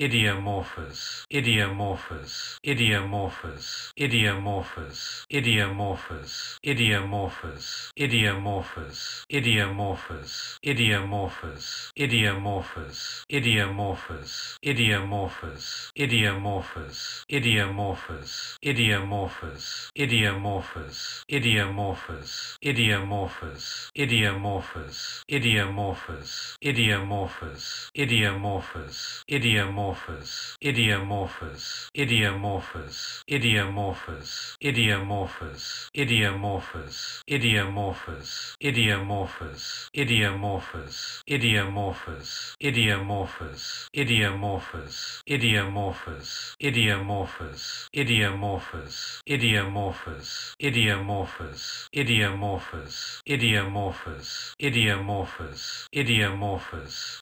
Idiomorphous, idiomorphous, idiomorphous, idiomorphous, idiomorphous, idiomorphous, idiomorphous, idiomorphous, idiomorphous, idiomorphous, idiomorphous, idiomorphous, idiomorphous, idiomorphous, idiomorphous, idiomorphous, idiomorphous, idiomorphous, idiomorphous, idiomorphous, idiomorphous, idiomorphous, idiomorphous, idiomorphous, idiomorphous, idiomorphous, idiomorphous, idiomorphous, idiomorphous, idiomorphous, idiomorphous, idiomorphous, idiomorphous, idiomorphous, idiomorphous, idiomorphous, idiomorphous, idiomorphous, idiomorphous, idiomorphous, idiomorphous, idiomorphous, idiomorphous,